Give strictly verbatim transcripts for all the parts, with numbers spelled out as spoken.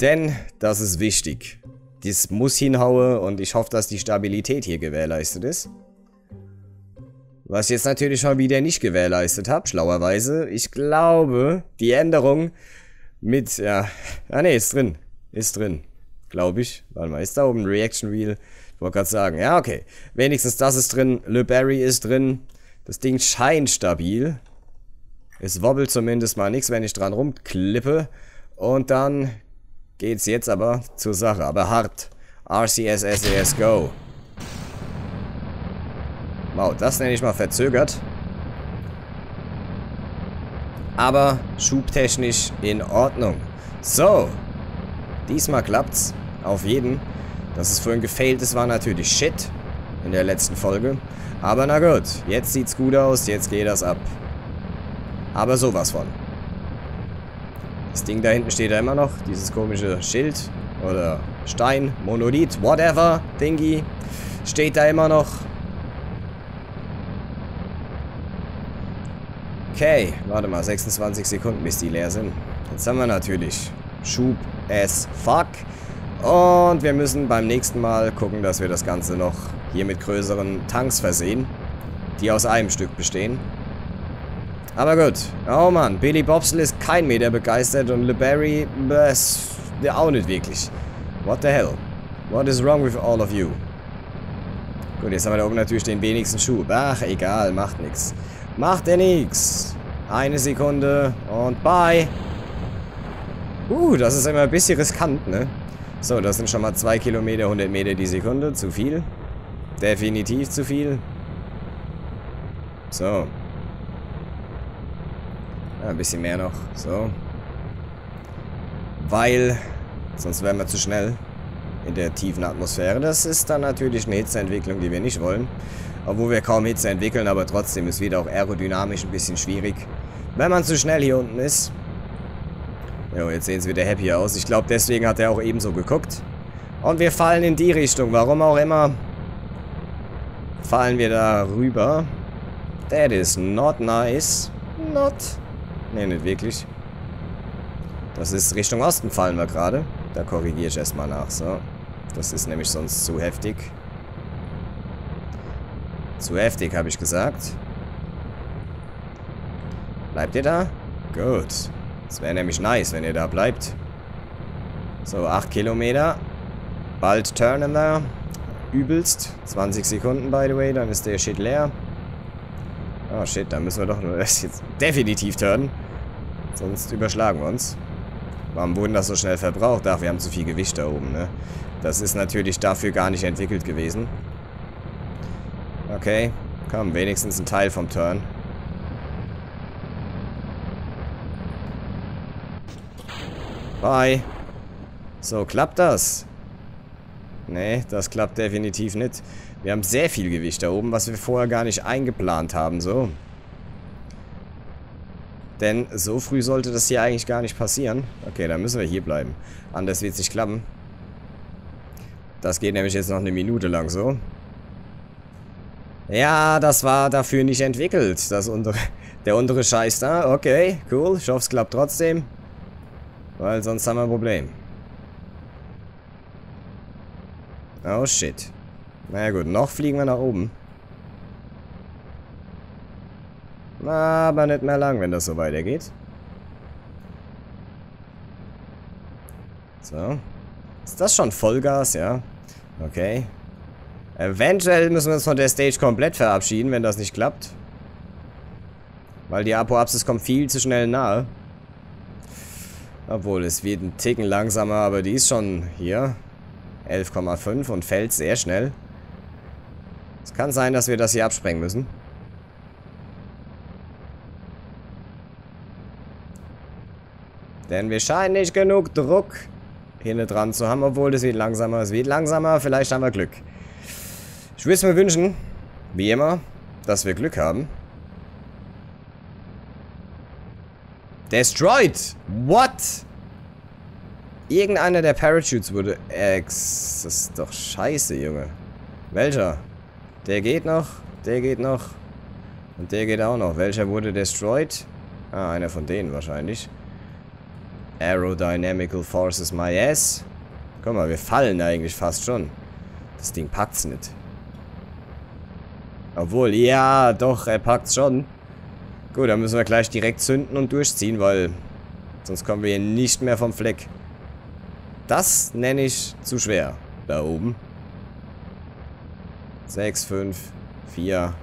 Denn das ist wichtig. Das muss hinhauen und ich hoffe, dass die Stabilität hier gewährleistet ist. Was ich jetzt natürlich schon wieder nicht gewährleistet habe, schlauerweise. Ich glaube, die Änderung mit... Ja, ah ne, ist drin. Ist drin. Glaube ich. Warte mal, ist da oben ein Reaction Wheel? Ich wollte gerade sagen, ja, okay. Wenigstens das ist drin. LeBarry ist drin. Das Ding scheint stabil. Es wobbelt zumindest mal nichts, wenn ich dran rumklippe. Und dann geht's jetzt aber zur Sache. Aber hart. R C S, S E S, go. Wow, das nenne ich mal verzögert. Aber schubtechnisch in Ordnung. So. Diesmal klappt's. Auf jeden. Dass es vorhin gefailt ist, war natürlich shit. In der letzten Folge. Aber na gut. Jetzt sieht's gut aus. Jetzt geht das ab. Aber sowas von. Das Ding da hinten steht da immer noch. Dieses komische Schild. Oder Stein. Monolith. Whatever. Dingy. Steht da immer noch. Okay, warte mal, sechsundzwanzig Sekunden, bis die leer sind. Jetzt haben wir natürlich Schub as fuck. Und wir müssen beim nächsten Mal gucken, dass wir das Ganze noch hier mit größeren Tanks versehen, die aus einem Stück bestehen. Aber gut. Oh Mann, Billy Bobsle ist kein Meter begeistert und LeBarry, das auch nicht wirklich. What the hell? What is wrong with all of you? Gut, jetzt haben wir da oben natürlich den wenigsten Schub. Ach, egal, macht nichts. Macht er nix. Eine Sekunde und bye. Uh, das ist immer ein bisschen riskant, ne? So, das sind schon mal zwei Kilometer, hundert Meter die Sekunde. Zu viel. Definitiv zu viel. So. Ja, ein bisschen mehr noch. So. Weil, sonst wären wir zu schnell in der tiefen Atmosphäre. Das ist dann natürlich eine Hitzeentwicklung, die wir nicht wollen. Obwohl wir kaum Hitze entwickeln, aber trotzdem ist wieder auch aerodynamisch ein bisschen schwierig, wenn man zu schnell hier unten ist. Jo, jetzt sehen sie wieder happy aus. Ich glaube, deswegen hat er auch eben so geguckt. Und wir fallen in die Richtung. Warum auch immer fallen wir da rüber. That is not nice. Not. Ne, nicht wirklich. Das ist Richtung Osten fallen wir gerade. Da korrigiere ich erstmal nach. So. Das ist nämlich sonst zu heftig. Zu heftig, habe ich gesagt. Bleibt ihr da? Gut. Es wäre nämlich nice, wenn ihr da bleibt. So, acht Kilometer. Bald turnen wir. Übelst. zwanzig Sekunden, by the way. Dann ist der Shit leer. Oh, shit. Da müssen wir doch nur das jetzt definitiv turnen. Sonst überschlagen wir uns. Warum wurden das so schnell verbraucht? Ach, wir haben zu viel Gewicht da oben, ne? Das ist natürlich dafür gar nicht entwickelt gewesen. Okay, komm, wenigstens ein Teil vom Turn. Bye. So, klappt das? Nee, das klappt definitiv nicht. Wir haben sehr viel Gewicht da oben, was wir vorher gar nicht eingeplant haben, so. Denn so früh sollte das hier eigentlich gar nicht passieren. Okay, dann müssen wir hier bleiben. Anders wird es nicht klappen. Das geht nämlich jetzt noch eine Minute lang so. Ja, das war dafür nicht entwickelt. Das untere, der untere Scheiß da. Okay, cool. Ich hoffe, es klappt trotzdem. Weil sonst haben wir ein Problem. Oh, shit. Na gut, noch fliegen wir nach oben. Aber nicht mehr lang, wenn das so weitergeht. So. Ist das schon Vollgas? Ja. Okay. Eventuell müssen wir uns von der Stage komplett verabschieden, wenn das nicht klappt. Weil die Apoapsis kommt viel zu schnell nahe. Obwohl, es wird ein Ticken langsamer, aber die ist schon hier. elf Komma fünf und fällt sehr schnell. Es kann sein, dass wir das hier absprengen müssen. Denn wir scheinen nicht genug Druck hinten dran zu haben, obwohl das wird langsamer. Es wird langsamer, vielleicht haben wir Glück. Ich würde es mir wünschen, wie immer, dass wir Glück haben. Destroyed! What? Irgendeiner der Parachutes wurde... Ex... Das ist doch scheiße, Junge. Welcher? Der geht noch, der geht noch. Und der geht auch noch. Welcher wurde destroyed? Ah, einer von denen wahrscheinlich. Aerodynamical Forces my ass. Guck mal, wir fallen eigentlich fast schon. Das Ding packt's nicht. Obwohl, ja, doch, er packt's schon. Gut, dann müssen wir gleich direkt zünden und durchziehen, weil sonst kommen wir hier nicht mehr vom Fleck. Das nenne ich zu schwer. Da oben. sechs, fünf, vier.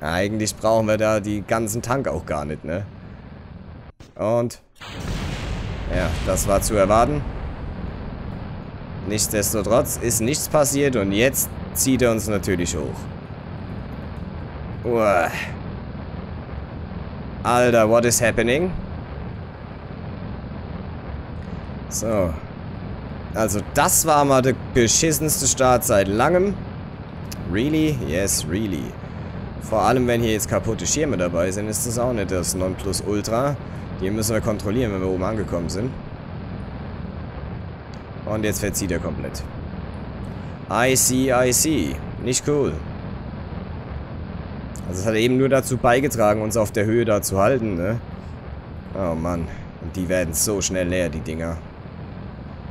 Eigentlich brauchen wir da die ganzen Tank auch gar nicht, ne? Und ja, das war zu erwarten. Nichtsdestotrotz ist nichts passiert und jetzt zieht er uns natürlich hoch. Uah. Alter, what is happening? So. Also das war mal der beschissenste Start seit langem. Really? Yes, really. Vor allem, wenn hier jetzt kaputte Schirme dabei sind, ist das auch nicht das Nonplusultra. Die müssen wir kontrollieren, wenn wir oben angekommen sind. Und jetzt verzieht er komplett. I see, I see. Nicht cool. Also es hat eben nur dazu beigetragen, uns auf der Höhe da zu halten, ne? Oh Mann. Und die werden so schnell leer, die Dinger.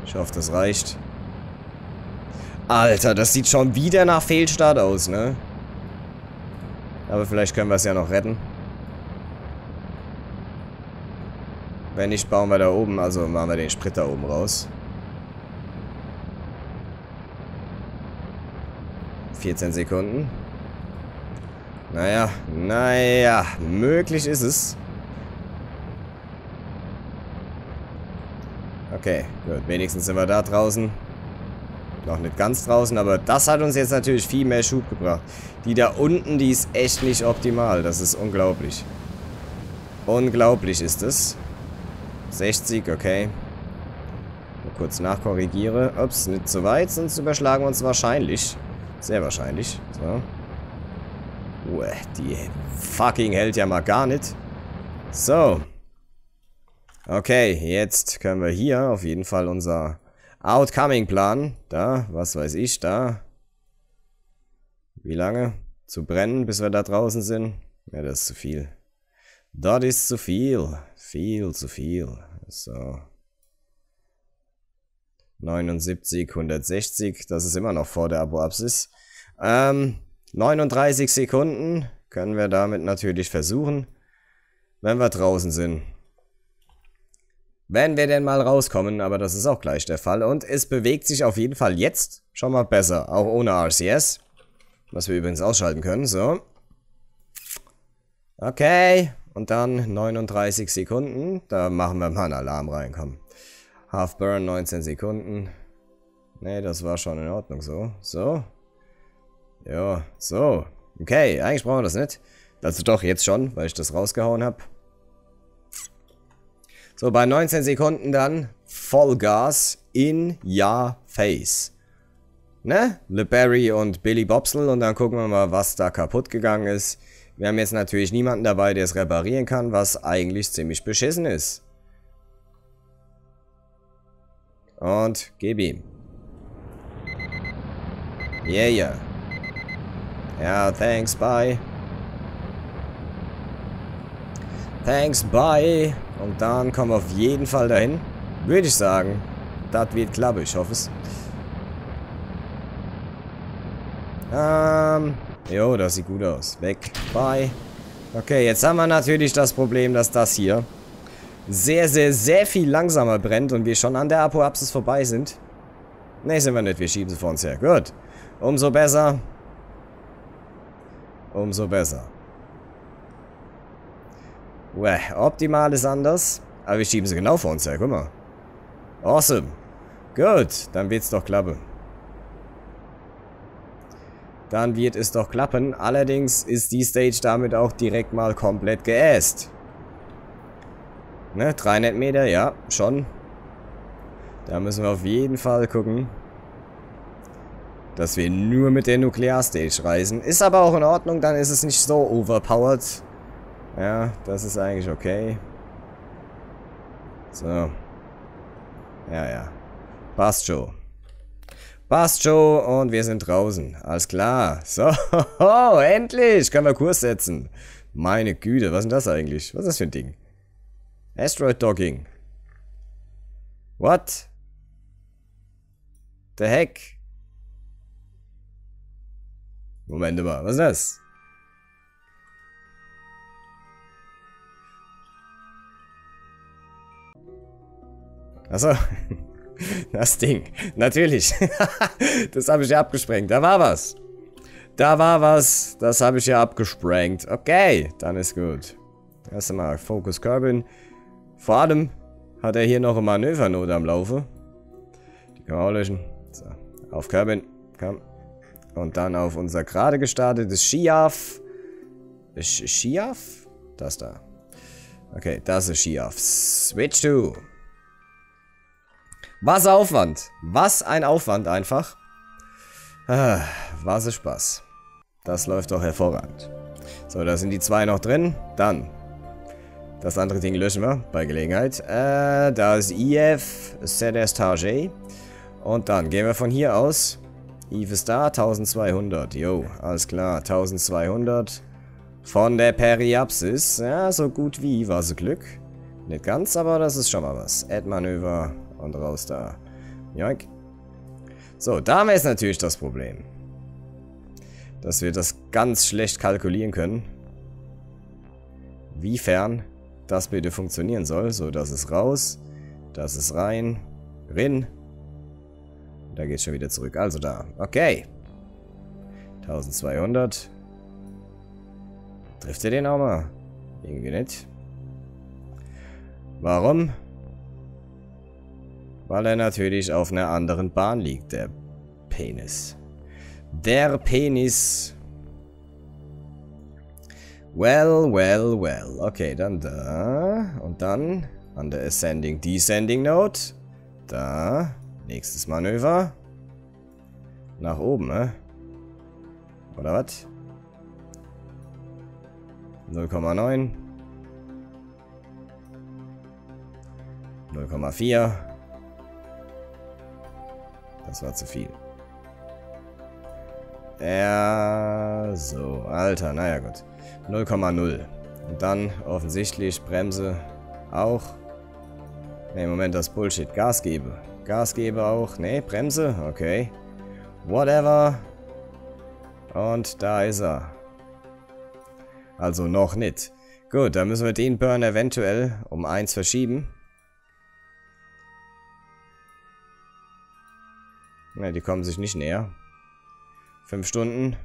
Ich hoffe, das reicht. Alter, das sieht schon wieder nach Fehlstart aus, ne? Aber vielleicht können wir es ja noch retten. Wenn nicht, bauen wir da oben, also machen wir den Sprit da oben raus. vierzehn Sekunden. Naja, naja, möglich ist es. Okay, gut, wenigstens sind wir da draußen. Noch nicht ganz draußen, aber das hat uns jetzt natürlich viel mehr Schub gebracht. Die da unten, die ist echt nicht optimal. Das ist unglaublich. Unglaublich ist es. sechzig, okay. Mal kurz nachkorrigiere. Ups, nicht zu weit, sonst überschlagen wir uns wahrscheinlich. Sehr wahrscheinlich. So. Uah, die fucking hält ja mal gar nicht. So. Okay, jetzt können wir hier auf jeden Fall unser Outcoming-Plan. Da, was weiß ich, da. Wie lange? Zu brennen, bis wir da draußen sind? Ja, das ist zu viel. Das ist zu viel. Viel zu viel. So. neunundsiebzig, hundertsechzig. Das ist immer noch vor der Apoapsis. Ähm, neununddreißig Sekunden können wir damit natürlich versuchen, wenn wir draußen sind. Wenn wir denn mal rauskommen, aber das ist auch gleich der Fall. Und es bewegt sich auf jeden Fall jetzt schon mal besser, auch ohne R C S. Was wir übrigens ausschalten können, so. Okay, und dann neununddreißig Sekunden. Da machen wir mal einen Alarm rein, komm. Half Burn, neunzehn Sekunden. Ne, das war schon in Ordnung, so. So. Ja, so. Okay, eigentlich brauchen wir das nicht. Also doch, jetzt schon, weil ich das rausgehauen habe. So, bei neunzehn Sekunden dann Vollgas in your face. Ne? LeBarry und Billy Bobsle. Und dann gucken wir mal, was da kaputt gegangen ist. Wir haben jetzt natürlich niemanden dabei, der es reparieren kann, was eigentlich ziemlich beschissen ist. Und gib ihm. Yeah, yeah. Ja, thanks, bye. Thanks, bye. Und dann kommen wir auf jeden Fall dahin. Würde ich sagen. Das wird klappen, ich hoffe es. Ähm. Jo, das sieht gut aus. Weg. Bye. Okay, jetzt haben wir natürlich das Problem, dass das hier sehr, sehr, sehr viel langsamer brennt und wir schon an der Apoapsis vorbei sind. Ne, sind wir nicht. Wir schieben sie vor uns her. Gut. Umso besser. Umso besser. Well, optimal ist anders. Aber wir schieben sie genau vor uns her, guck mal. Awesome. Gut, dann wird's doch klappen. Dann wird es doch klappen. Allerdings ist die Stage damit auch direkt mal komplett geäst. Ne, dreihundert Meter, ja, schon. Da müssen wir auf jeden Fall gucken, dass wir nur mit der Nuklearstage reisen. Ist aber auch in Ordnung, dann ist es nicht so overpowered. Ja, das ist eigentlich okay. So. Ja, ja. Passt schon. Passt schon und wir sind draußen. Alles klar. So, oh, endlich können wir Kurs setzen. Meine Güte, was ist denn das eigentlich? Was ist das für ein Ding? Asteroid Docking. What? The heck? Moment mal, was ist das? Achso, das Ding. Natürlich. Das habe ich ja abgesprengt. Da war was. Da war was. Das habe ich ja abgesprengt. Okay, dann ist gut. Erst einmal Focus Kerbin. Vor allem hat er hier noch eine Manövernot am Laufe. Die können wir auch löschen. So, auf Kerbin. Komm. Und dann auf unser gerade gestartetes Schiaf. Sch Schiaf? Das da. Okay, das ist Schiaf. Switch to. Was Aufwand. Was ein Aufwand einfach. Ah, was ist Spaß. Das läuft doch hervorragend. So, da sind die zwei noch drin. Dann. Das andere Ding löschen wir bei Gelegenheit. Äh, da ist Eve. Sedestage. Und dann gehen wir von hier aus. Eve ist da, zwölfhundert, jo, alles klar, zwölfhundert von der Periapsis, ja, so gut wie, war so Glück, nicht ganz, aber das ist schon mal was, Add-Manöver und raus da, joink. So, da haben wir jetzt natürlich das Problem, dass wir das ganz schlecht kalkulieren können, wiefern das bitte funktionieren soll, so, das ist raus, das ist rein, rin. Da geht's schon wieder zurück. Also da. Okay. zwölfhundert. Trifft ihr den auch mal? Irgendwie nicht. Warum? Weil er natürlich auf einer anderen Bahn liegt, der Penis. Der Penis. Well, well, well. Okay, dann da. Und dann an der Ascending-Descending-Note. Da. Nächstes Manöver. Nach oben, ne? Oder was? null Komma neun. null Komma vier. Das war zu viel. Ja, so. Alter, naja gut. null Komma null. Und dann offensichtlich Bremse auch. Ne, Moment, das ist Bullshit. Gas gebe. Gas gebe auch. Ne, Bremse. Okay. Whatever. Und da ist er. Also noch nicht. Gut, dann müssen wir den Burn eventuell um eins verschieben. Ne, die kommen sich nicht näher. Fünf Stunden.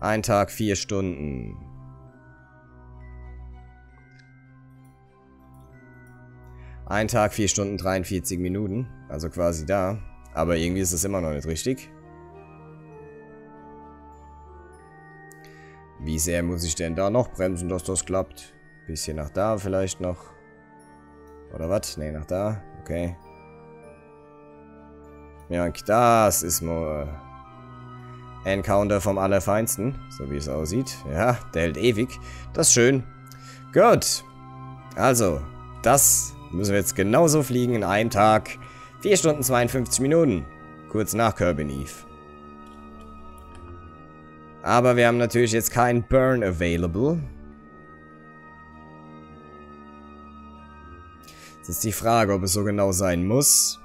Ein Tag, vier Stunden. Ein Tag, vier Stunden, dreiundvierzig Minuten. Also quasi da. Aber irgendwie ist das immer noch nicht richtig. Wie sehr muss ich denn da noch bremsen, dass das klappt? Bisschen nach da vielleicht noch. Oder was? Ne, nach da. Okay. Ja, das ist mal Encounter vom Allerfeinsten. So wie es aussieht. Ja, der hält ewig. Das ist schön. Gut. Also, das müssen wir jetzt genauso fliegen in einem Tag. vier Stunden zweiundfünfzig Minuten. Kurz nach Kerbin Eve. Aber wir haben natürlich jetzt keinen Burn available. Jetzt ist die Frage, ob es so genau sein muss.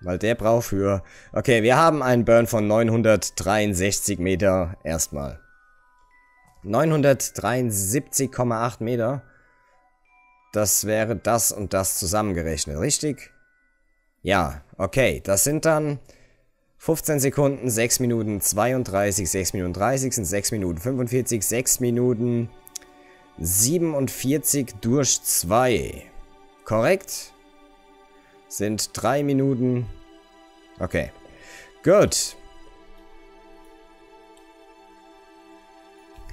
Weil der braucht für... Okay, wir haben einen Burn von neunhundertdreiundsechzig Meter erstmal. neunhundertdreiundsiebzig Komma acht Meter. Das wäre das und das zusammengerechnet, richtig? Ja, okay. Das sind dann fünfzehn Sekunden, sechs Minuten zweiunddreißig, sechs Minuten dreißig sind sechs Minuten fünfundvierzig, sechs Minuten siebenundvierzig durch zwei. Korrekt? Sind drei Minuten. Okay. Gut.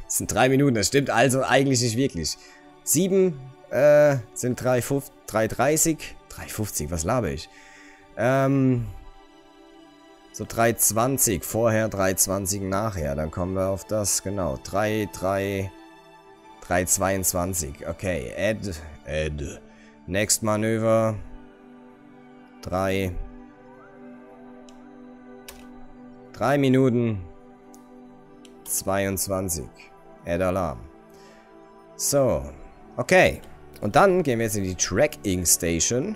Das sind drei Minuten, das stimmt also eigentlich nicht wirklich. sieben Äh, sind drei dreißig. drei fünfzig, was laber ich? Ähm, so drei zwanzig vorher, drei zwanzig nachher. Dann kommen wir auf das, genau. drei zweiundzwanzig. Okay, add, add. Next Manöver. drei. drei Minuten. zweiundzwanzig. Add Alarm. So. Okay. Und dann gehen wir jetzt in die Tracking Station.